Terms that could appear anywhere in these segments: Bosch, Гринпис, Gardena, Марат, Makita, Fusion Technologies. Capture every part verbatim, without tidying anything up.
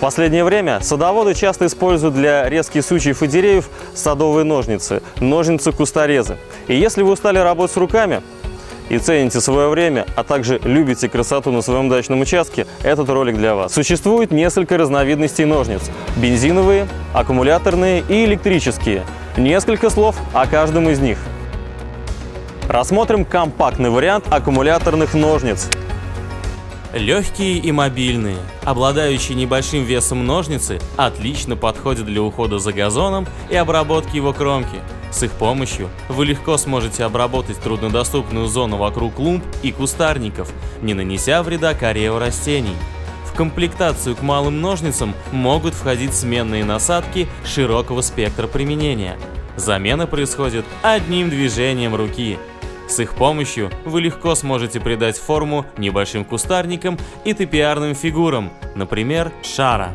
В последнее время садоводы часто используют для резки сучьев и деревьев садовые ножницы, ножницы-кусторезы. И если вы устали работать руками и цените свое время, а также любите красоту на своем дачном участке, этот ролик для вас. Существует несколько разновидностей ножниц – бензиновые, аккумуляторные и электрические. Несколько слов о каждом из них. Рассмотрим компактный вариант аккумуляторных ножниц. Легкие и мобильные, обладающие небольшим весом ножницы, отлично подходят для ухода за газоном и обработки его кромки. С их помощью вы легко сможете обработать труднодоступную зону вокруг клумб и кустарников, не нанеся вреда коре растений. В комплектацию к малым ножницам могут входить сменные насадки широкого спектра применения. Замена происходит одним движением руки. С их помощью вы легко сможете придать форму небольшим кустарникам и топиарным фигурам, например, шара.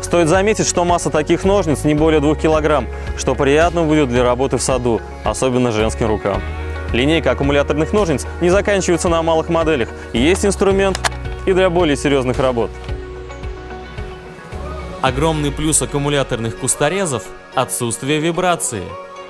Стоит заметить, что масса таких ножниц не более двух килограмм, что приятно будет для работы в саду, особенно женским рукам. Линейка аккумуляторных ножниц не заканчивается на малых моделях, есть инструмент и для более серьезных работ. Огромный плюс аккумуляторных кусторезов – отсутствие вибрации.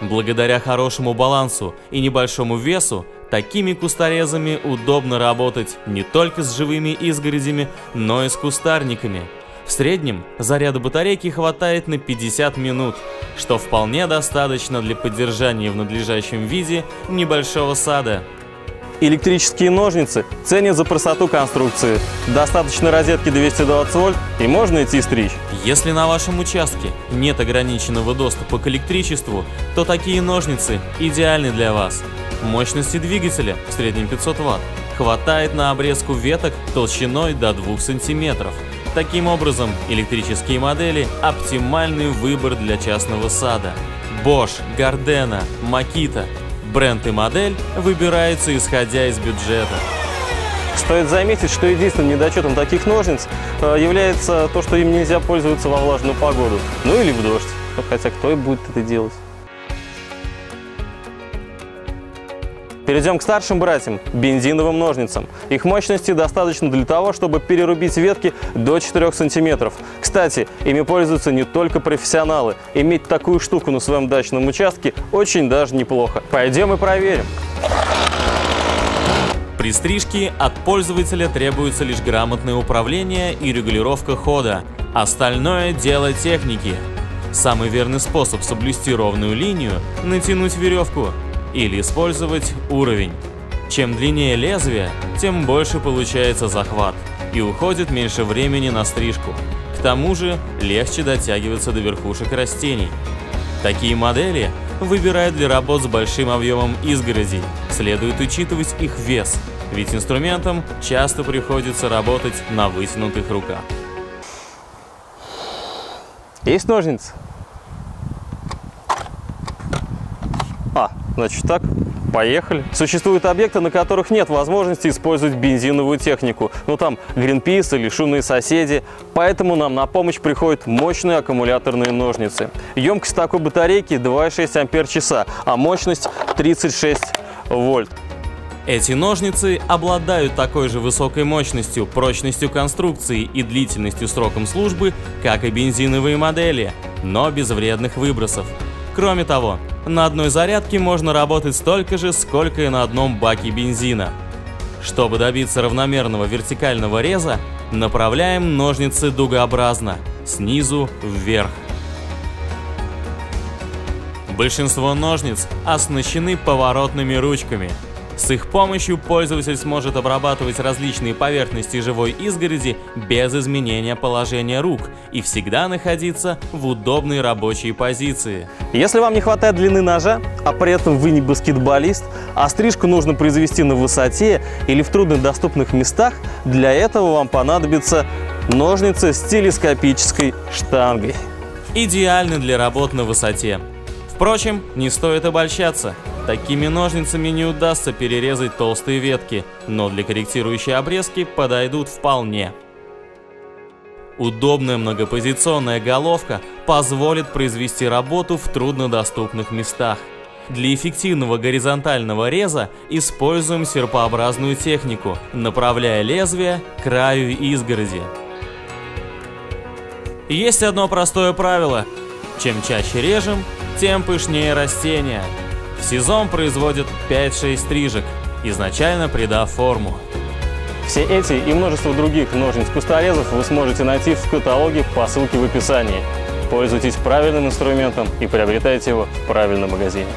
Благодаря хорошему балансу и небольшому весу, такими кусторезами удобно работать не только с живыми изгородями, но и с кустарниками. В среднем заряда батарейки хватает на пятьдесят минут, что вполне достаточно для поддержания в надлежащем виде небольшого сада. Электрические ножницы ценят за простоту конструкции. Достаточно розетки двести двадцать вольт и можно идти стричь. Если на вашем участке нет ограниченного доступа к электричеству, то такие ножницы идеальны для вас. Мощности двигателя в среднем пятьсот ватт хватает на обрезку веток толщиной до двух сантиметров. Таким образом, электрические модели – оптимальный выбор для частного сада. Bosch, Gardena, Makita. Бренд и модель выбираются исходя из бюджета. Стоит заметить, что единственным недочетом таких ножниц является то, что им нельзя пользоваться во влажную погоду, ну или в дождь, хотя кто и будет это делать. Перейдем к старшим братьям – бензиновым ножницам. Их мощности достаточно для того, чтобы перерубить ветки до четырёх сантиметров. Кстати, ими пользуются не только профессионалы. Иметь такую штуку на своем дачном участке очень даже неплохо. Пойдем и проверим. При стрижке от пользователя требуется лишь грамотное управление и регулировка хода. Остальное – дело техники. Самый верный способ соблюсти ровную линию – натянуть веревку или использовать уровень. Чем длиннее лезвие, тем больше получается захват и уходит меньше времени на стрижку. К тому же легче дотягиваться до верхушек растений. Такие модели выбирают для работ с большим объемом изгородей. Следует учитывать их вес, ведь инструментам часто приходится работать на вытянутых руках. Есть ножницы? А, значит так, поехали. Существуют объекты, на которых нет возможности использовать бензиновую технику. Ну там Гринпис или шумные соседи. Поэтому нам на помощь приходят мощные аккумуляторные ножницы. Емкость такой батарейки два и шесть ампер-часа, а мощность тридцать шесть вольт. Эти ножницы обладают такой же высокой мощностью, прочностью конструкции и длительностью сроком службы, как и бензиновые модели, но без вредных выбросов. Кроме того, на одной зарядке можно работать столько же, сколько и на одном баке бензина. Чтобы добиться равномерного вертикального реза, направляем ножницы дугообразно, снизу вверх. Большинство ножниц оснащены поворотными ручками. С их помощью пользователь сможет обрабатывать различные поверхности живой изгороди без изменения положения рук и всегда находиться в удобной рабочей позиции. Если вам не хватает длины ножа, а при этом вы не баскетболист, а стрижку нужно произвести на высоте или в труднодоступных местах, для этого вам понадобится ножницы с телескопической штангой. Идеально для работ на высоте. Впрочем, не стоит обольщаться. Такими ножницами не удастся перерезать толстые ветки, но для корректирующей обрезки подойдут вполне. Удобная многопозиционная головка позволит произвести работу в труднодоступных местах. Для эффективного горизонтального реза используем серпообразную технику, направляя лезвие к краю изгороди. Есть одно простое правило. Чем чаще режем, тем пышнее растения. В сезон производят пять-шесть стрижек, изначально придав форму. Все эти и множество других ножниц кустарезов вы сможете найти в каталоге по ссылке в описании. Пользуйтесь правильным инструментом и приобретайте его в правильном магазине.